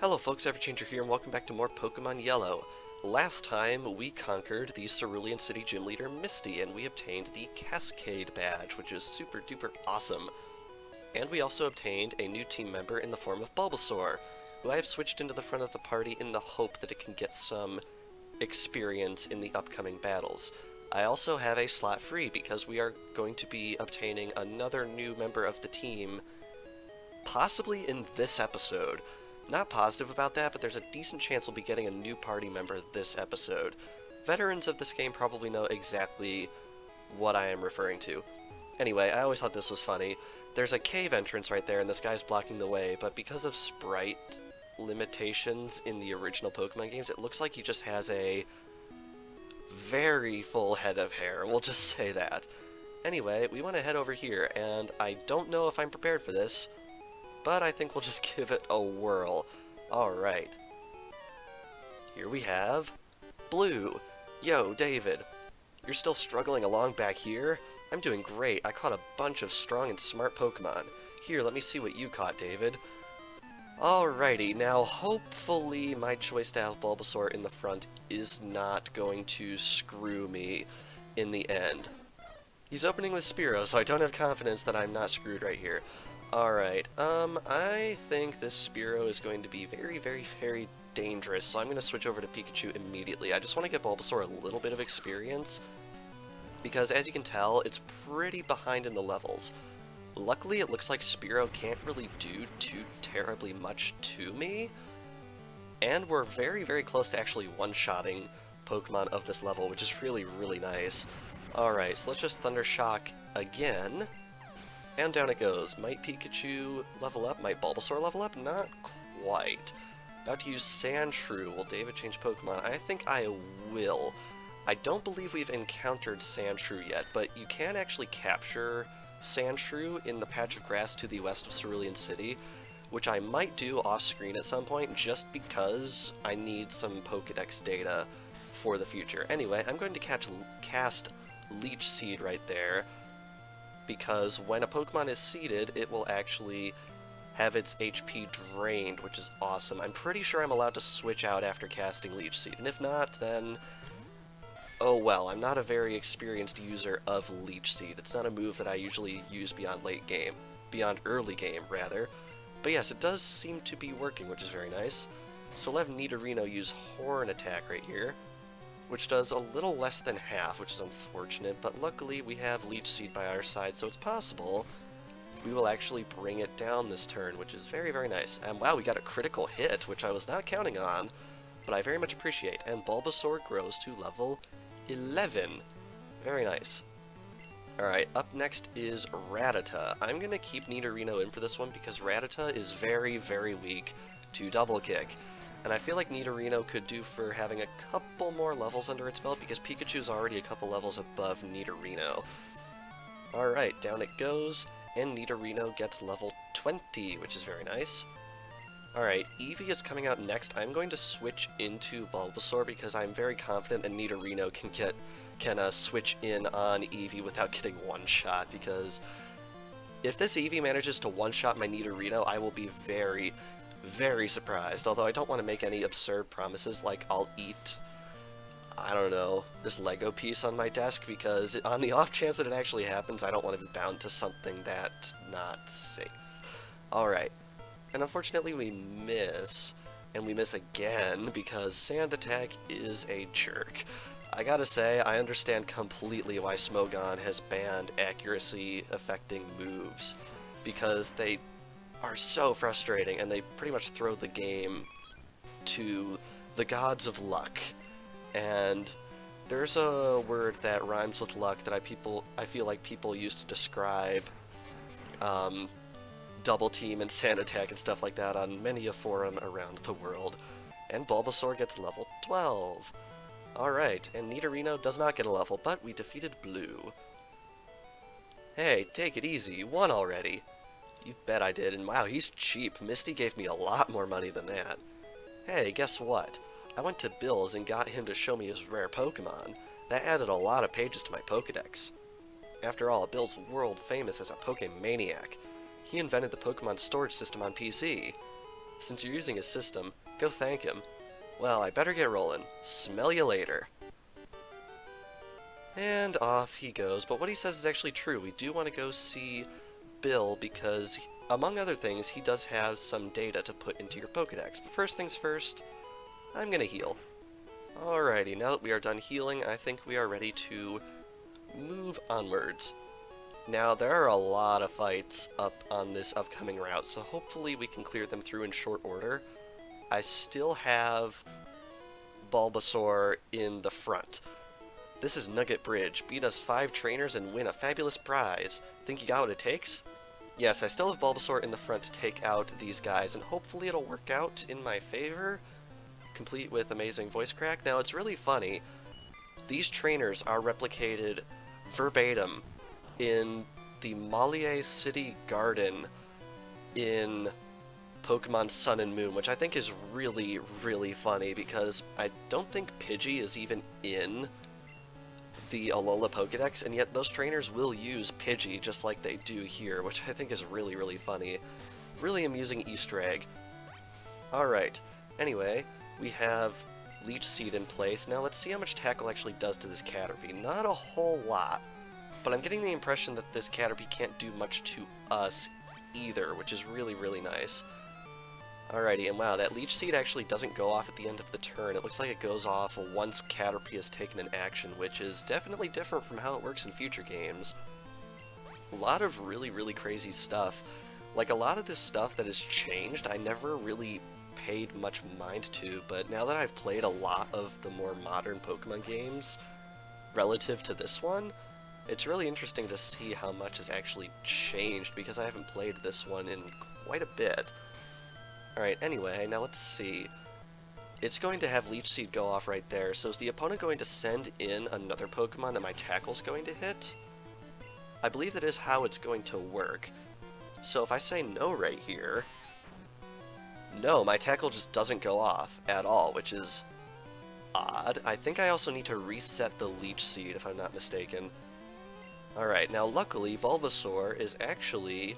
Hello folks, EverChanger here, and welcome back to more Pokemon Yellow. Last time, we conquered the Cerulean City Gym Leader, Misty, and we obtained the Cascade Badge, which is super duper awesome. And we also obtained a new team member in the form of Bulbasaur, who I have switched into the front of the party in the hope that it can get some experience in the upcoming battles. I also have a slot free because we are going to be obtaining another new member of the team, possibly in this episode. Not positive about that, but there's a decent chance we'll be getting a new party member this episode. Veterans of this game probably know exactly what I am referring to. Anyway, I always thought this was funny. There's a cave entrance right there, and this guy's blocking the way, but because of sprite limitations in the original Pokemon games, it looks like he just has a very full head of hair, we'll just say that. Anyway, we want to head over here, and I don't know if I'm prepared for this, but I think we'll just give it a whirl. Alright. Here we have Blue. Yo, David. You're still struggling along back here? I'm doing great. I caught a bunch of strong and smart Pokemon. Here, let me see what you caught, David. Alrighty, now hopefully my choice to have Bulbasaur in the front is not going to screw me in the end. He's opening with Spearow, so I don't have confidence that I'm not screwed right here. Alright, I think this Spearow is going to be very, very dangerous, so I'm going to switch over to Pikachu immediately. I just want to get Bulbasaur a little bit of experience, because as you can tell, it's pretty behind in the levels. Luckily, it looks like Spearow can't really do too terribly much to me, and we're very, very close to actually one-shotting Pokemon of this level, which is really nice. Alright, so let's just Thunder Shock again. And down it goes. Might Pikachu level up? Might Bulbasaur level up? Not quite. About to use Sandshrew. Will David change Pokemon? I think I will. I don't believe we've encountered Sandshrew yet, but you can actually capture Sandshrew in the patch of grass to the west of Cerulean City, which I might do off-screen at some point just because I need some Pokedex data for the future. Anyway, I'm going to cast Leech Seed right there, because when a Pokemon is seeded, it will actually have its HP drained, which is awesome. I'm pretty sure I'm allowed to switch out after casting Leech Seed, and if not, then oh well, I'm not a very experienced user of Leech Seed. It's not a move that I usually use beyond late game, beyond early game, rather. But yes, it does seem to be working, which is very nice. So we'll have Nidorino use Horn Attack right here, which does a little less than half, which is unfortunate, but luckily we have Leech Seed by our side, so it's possible we will actually bring it down this turn, which is very, very nice. And wow, we got a critical hit, which I was not counting on, but I very much appreciate. And Bulbasaur grows to level 11. Very nice. Alright, up next is Rattata. I'm going to keep Nidorino in for this one because Rattata is very, very weak to Double Kick. And I feel like Nidorino could do for having a couple more levels under its belt, because Pikachu's already a couple levels above Nidorino. Alright, down it goes, and Nidorino gets level 20, which is very nice. Alright, Eevee is coming out next. I'm going to switch into Bulbasaur because I'm very confident that Nidorino can switch in on Eevee without getting one-shot, because if this Eevee manages to one-shot my Nidorino, I will be very, very surprised, although I don't want to make any absurd promises like I'll eat, I don't know, this Lego piece on my desk, because on the off chance that it actually happens, I don't want to be bound to something that's not safe. Alright, and unfortunately we miss, and we miss again, because Sand Attack is a jerk. I gotta say, I understand completely why Smogon has banned accuracy-affecting moves, because they are so frustrating, and they pretty much throw the game to the gods of luck. And there's a word that rhymes with luck that I feel like people use to describe Double Team and Sand Attack and stuff like that on many a forum around the world. And Bulbasaur gets level 12. Alright, and Nidorino does not get a level, but we defeated Blue. Hey, take it easy, you won already. You bet I did, and wow, he's cheap. Misty gave me a lot more money than that. Hey, guess what? I went to Bill's and got him to show me his rare Pokemon. That added a lot of pages to my Pokedex. After all, Bill's world famous as a Pokemaniac. He invented the Pokemon storage system on PC. Since you're using his system, go thank him. Well, I better get rolling. Smell you later. And off he goes, but what he says is actually true. We do want to go see Bill because, among other things, he does have some data to put into your Pokedex. But first things first, I'm going to heal. Alrighty, now that we are done healing, I think we are ready to move onwards. Now, there are a lot of fights up on this upcoming route, so hopefully we can clear them through in short order. I still have Bulbasaur in the front. This is Nugget Bridge. Beat us 5 trainers and win a fabulous prize. Think you got what it takes? Yes, I still have Bulbasaur in the front to take out these guys, and hopefully it'll work out in my favor. Complete with amazing voice crack. Now, it's really funny. These trainers are replicated verbatim in the Malie City Garden in Pokemon Sun and Moon, which I think is really, really funny because I don't think Pidgey is even in the Alola Pokedex, and yet those trainers will use Pidgey just like they do here, which I think is really, really funny. Really amusing Easter egg. Alright, anyway, we have Leech Seed in place. Now let's see how much Tackle actually does to this Caterpie. Not a whole lot, but I'm getting the impression that this Caterpie can't do much to us either, which is really, really nice. Alrighty, and wow, that Leech Seed actually doesn't go off at the end of the turn. It looks like it goes off once Caterpie has taken an action, which is definitely different from how it works in future games. A lot of really, really crazy stuff. Like, a lot of this stuff that has changed, I never really paid much mind to, but now that I've played a lot of the more modern Pokemon games relative to this one, it's really interesting to see how much has actually changed, because I haven't played this one in quite a bit. Alright, anyway, now let's see. It's going to have Leech Seed go off right there, so is the opponent going to send in another Pokemon that my Tackle's going to hit? I believe that is how it's going to work. So if I say no right here... No, my Tackle just doesn't go off at all, which is... odd. I think I also need to reset the Leech Seed, if I'm not mistaken. Alright, now luckily Bulbasaur is actually...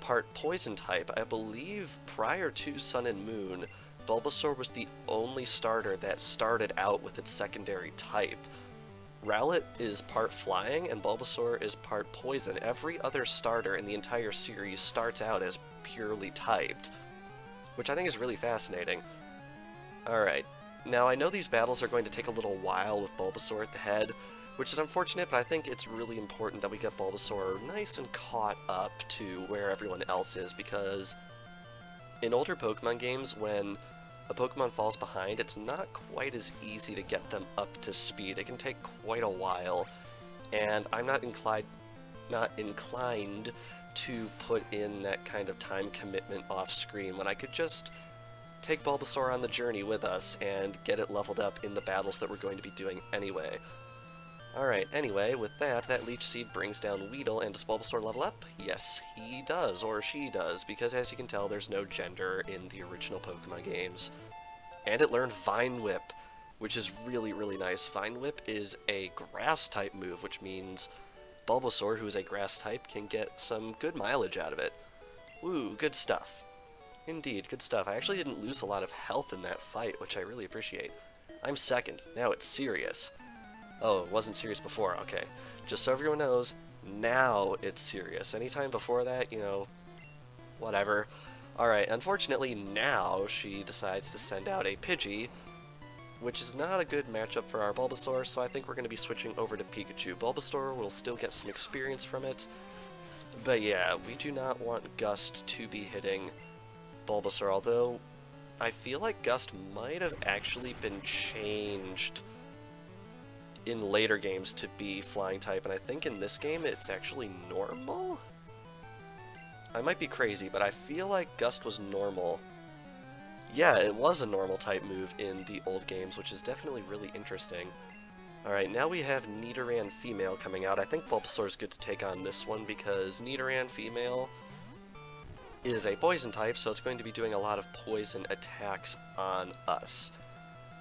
part poison type. I believe prior to Sun and Moon, Bulbasaur was the only starter that started out with its secondary type. Rowlet is part flying and Bulbasaur is part poison. Every other starter in the entire series starts out as purely typed, which I think is really fascinating. Alright, now I know these battles are going to take a little while with Bulbasaur at the head, which is unfortunate, but I think it's really important that we get Bulbasaur nice and caught up to where everyone else is, because in older Pokemon games, when a Pokemon falls behind, it's not quite as easy to get them up to speed. It can take quite a while, and I'm not inclined to put in that kind of time commitment off screen when I could just take Bulbasaur on the journey with us and get it leveled up in the battles that we're going to be doing anyway. Alright, anyway, with that Leech Seed brings down Weedle, and does Bulbasaur level up? Yes, he does, or she does, because as you can tell, there's no gender in the original Pokemon games. And it learned Vine Whip, which is really, really nice. Vine Whip is a grass-type move, which means Bulbasaur, who is a grass-type, can get some good mileage out of it. Woo, good stuff. Indeed, good stuff. I actually didn't lose a lot of health in that fight, which I really appreciate. I'm second. Now it's serious. Oh, it wasn't serious before, okay. Just so everyone knows, now it's serious. Anytime before that, you know, whatever. Alright, unfortunately now she decides to send out a Pidgey, which is not a good matchup for our Bulbasaur, so I think we're going to be switching over to Pikachu. Bulbasaur will still get some experience from it, but yeah, we do not want Gust to be hitting Bulbasaur, although I feel like Gust might have actually been changed in later games to be flying type, and I think in this game it's actually normal? I might be crazy, but I feel like Gust was normal. Yeah, it was a normal type move in the old games, which is definitely really interesting. Alright, now we have Nidoran female coming out. I think Bulbasaur's good to take on this one because Nidoran female is a poison type, so it's going to be doing a lot of poison attacks on us.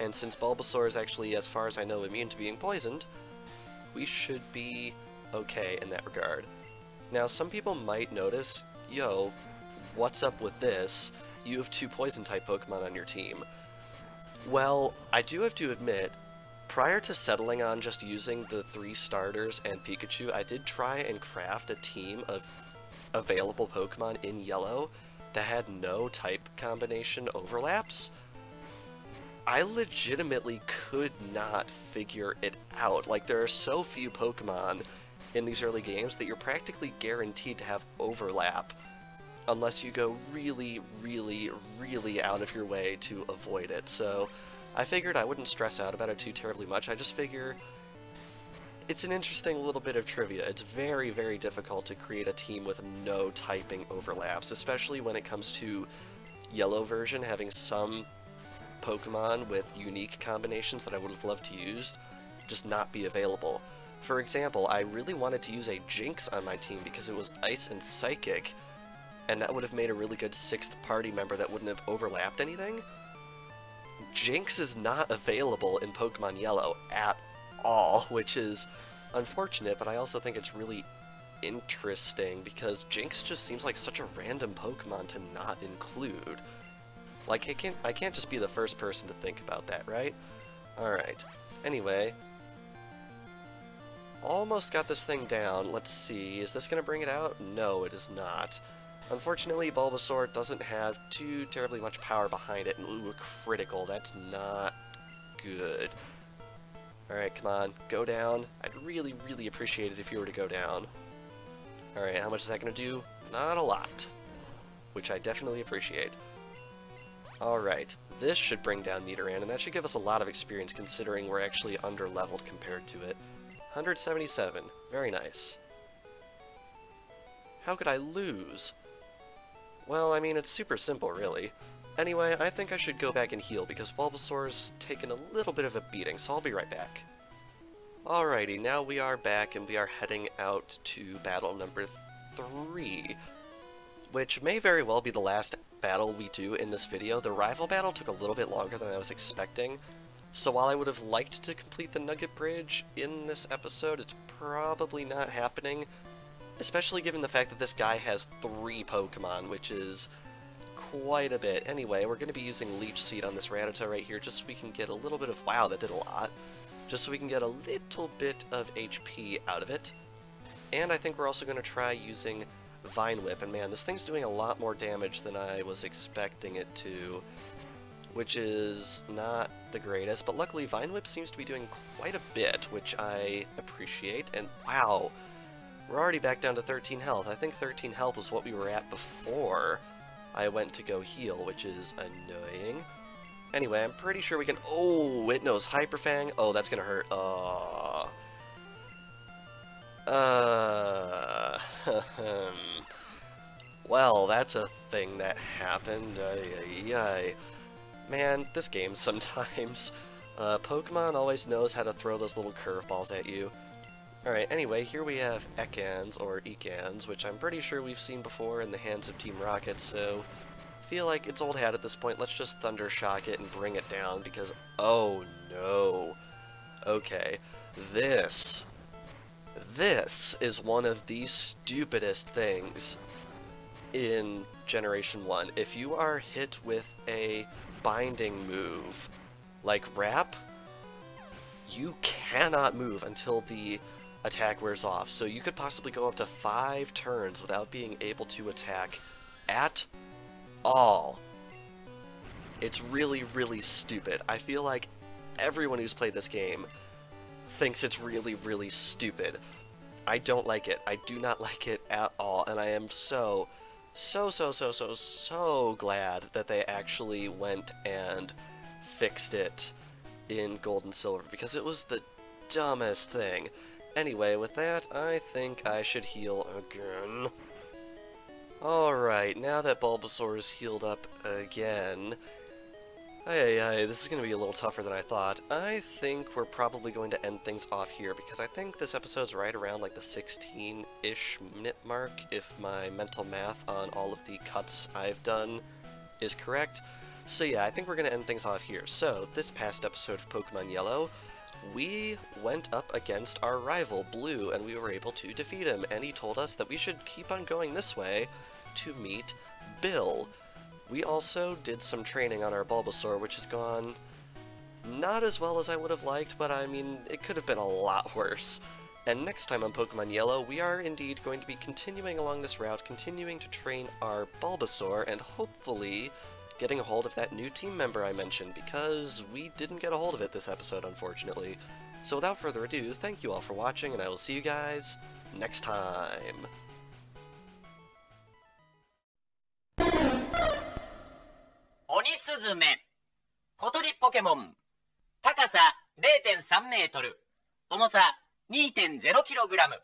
And since Bulbasaur is actually, as far as I know, immune to being poisoned, we should be okay in that regard. Now, some people might notice, yo, what's up with this? you have two Poison-type Pokemon on your team. Well, I do have to admit, prior to settling on just using the three starters and Pikachu, I did try and craft a team of available Pokemon in Yellow that had no type combination overlaps. I legitimately could not figure it out. Like, there are so few Pokemon in these early games that you're practically guaranteed to have overlap unless you go really, really, really out of your way to avoid it. So I figured I wouldn't stress out about it too terribly much. I just figure it's an interesting little bit of trivia. It's very, very difficult to create a team with no typing overlaps, especially when it comes to Yellow version having some Pokemon with unique combinations that I would have loved to use just not be available. For example, I really wanted to use a Jinx on my team because it was Ice and Psychic, and that would have made a really good sixth party member that wouldn't have overlapped anything. Jinx is not available in Pokemon Yellow at all, which is unfortunate, but I also think it's really interesting because Jinx just seems like such a random Pokemon to not include. Like, I can't just be the first person to think about that, right? Alright, anyway. Almost got this thing down. Let's see, is this going to bring it out? No, it is not. Unfortunately, Bulbasaur doesn't have too terribly much power behind it. Ooh, a critical. That's not good. Alright, come on. Go down. I'd really, really appreciate it if you were to go down. Alright, how much is that going to do? Not a lot. Which I definitely appreciate. Alright, this should bring down Nidoran, and that should give us a lot of experience considering we're actually under-leveled compared to it. 177. Very nice. How could I lose? Well, I mean, it's super simple, really. Anyway, I think I should go back and heal, because Bulbasaur's taken a little bit of a beating, so I'll be right back. Alrighty, now we are back, and we are heading out to battle number 3, which may very well be the last battle we do in this video. The rival battle took a little bit longer than I was expecting, so while I would have liked to complete the Nugget Bridge in this episode, it's probably not happening. Especially given the fact that this guy has 3 Pokemon, which is quite a bit. Anyway, we're going to be using Leech Seed on this Rattata right here, just so we can get a little bit of... Wow, that did a lot. Just so we can get a little bit of HP out of it. And I think we're also going to try using Vine Whip. And man, this thing's doing a lot more damage than I was expecting it to, which is not the greatest. But luckily, Vine Whip seems to be doing quite a bit, which I appreciate. And wow... We're already back down to 13 health. I think 13 health was what we were at before I went to go heal, which is annoying. Anyway, I'm pretty sure we can... Oh, it knows Hyper Fang. Oh, that's gonna hurt. Well, that's a thing that happened. Man, this game sometimes. Pokemon always knows how to throw those little curveballs at you. Alright, anyway, here we have Ekans, or Ekans, which I'm pretty sure we've seen before in the hands of Team Rocket, so I feel like it's old hat at this point. Let's just Thunder Shock it and bring it down, because... Oh, no. Okay. This is one of the stupidest things in Generation 1. If you are hit with a binding move, like Wrap, you cannot move until the attack wears off, so you could possibly go up to 5 turns without being able to attack at all. It's really, really stupid. I feel like everyone who's played this game thinks it's really, really stupid. I don't like it. I do not like it at all, and I am so glad that they actually went and fixed it in Gold and Silver, because it was the dumbest thing. Anyway, with that, I think I should heal again. Alright, now that Bulbasaur is healed up again... Hey, this is going to be a little tougher than I thought. I think we're probably going to end things off here, because I think this episode's right around like the 16-ish minute mark, if my mental math on all of the cuts I've done is correct. So yeah, I think we're going to end things off here. So, this past episode of Pokemon Yellow, we went up against our rival, Blue, and we were able to defeat him, and he told us that we should keep on going this way to meet Bill. We also did some training on our Bulbasaur, which has gone not as well as I would have liked, but I mean, it could have been a lot worse. And next time on Pokemon Yellow, we are indeed going to be continuing along this route, continuing to train our Bulbasaur, and hopefully getting a hold of that new team member I mentioned, because we didn't get a hold of it this episode, unfortunately. So without further ado, thank you all for watching, and I will see you guys next time! Onisuzume 小鳥ポケモン高さ 0.3 メートル重さ 2.0 キログラム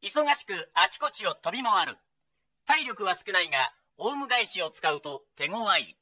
忙しくあちこちを飛び回る体力は少ないがオウム返しを使うと手強い